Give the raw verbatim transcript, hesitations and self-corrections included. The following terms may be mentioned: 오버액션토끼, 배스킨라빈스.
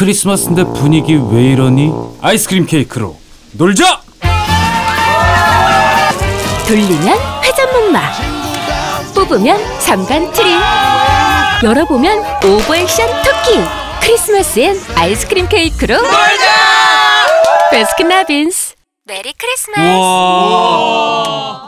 크리스마스인데 분위기 왜 이러니? 아이스크림 케이크로 놀자! 돌리면 회전목마, 뽑으면 삼간 트림, 열어보면 오버액션 토끼. 크리스마스엔 아이스크림 케이크로 놀자! 배스킨라빈스 메리 크리스마스.